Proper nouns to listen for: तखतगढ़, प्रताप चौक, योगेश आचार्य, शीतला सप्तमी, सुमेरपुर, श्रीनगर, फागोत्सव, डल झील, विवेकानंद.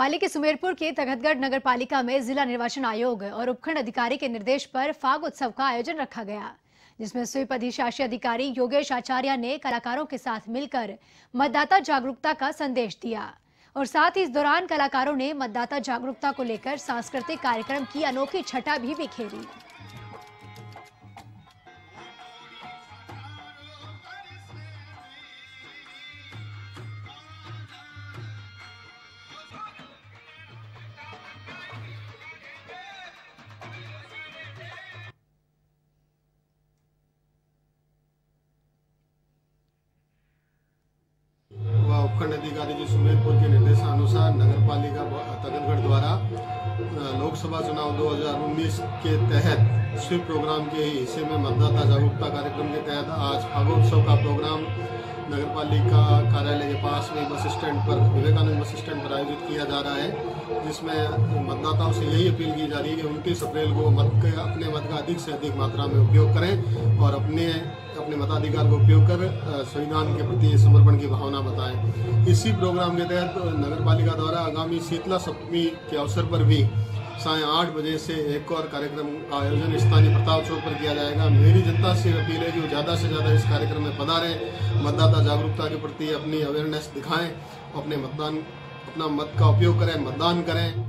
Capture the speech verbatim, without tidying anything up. पाली के सुमेरपुर के तखतगढ़ नगर पालिका में जिला निर्वाचन आयोग और उपखंड अधिकारी के निर्देश पर फागोत्सव का आयोजन रखा गया, जिसमें स्वीप अधिशासी अधिकारी योगेश आचार्य ने कलाकारों के साथ मिलकर मतदाता जागरूकता का संदेश दिया और साथ ही इस दौरान कलाकारों ने मतदाता जागरूकता को लेकर सांस्कृतिक कार्यक्रम की अनोखी छटा भी बिखेरी। उपखंड अधिकारी जी सुमेरपुर के निर्देशानुसार नगर पालिका तखतगढ़ द्वारा लोकसभा चुनाव दो हज़ार उन्नीस के तहत स्वीप प्रोग्राम के हिस्से में मतदाता जागरूकता कार्यक्रम के तहत आज फागोत्सव का प्रोग्राम नगर पालिका कार्यालय के पास में बस स्टैंड पर विवेकानंद बस स्टैंड पर आयोजित किया जा रहा है, जिसमें मतदाताओं से यही अपील की जा रही है कि उनतीस अप्रैल को मत के अपने मत का अधिक से अधिक मात्रा में उपयोग करें और अपने अपने मताधिकार को उपयोग कर संविधान के प्रति समर्पण की भावना बताएं। इसी प्रोग्राम के तहत नगर पालिका द्वारा आगामी शीतला सप्तमी के अवसर पर भी साय आठ बजे से एक और कार्यक्रम का आयोजन स्थानीय प्रताप चौक पर किया जाएगा। मेरी जनता से अपील है कि वो ज़्यादा से ज़्यादा इस कार्यक्रम में पधारें, मतदाता जागरूकता के प्रति अपनी अवेयरनेस दिखाएं, अपने मतदान अपना मत का उपयोग करें, मतदान करें।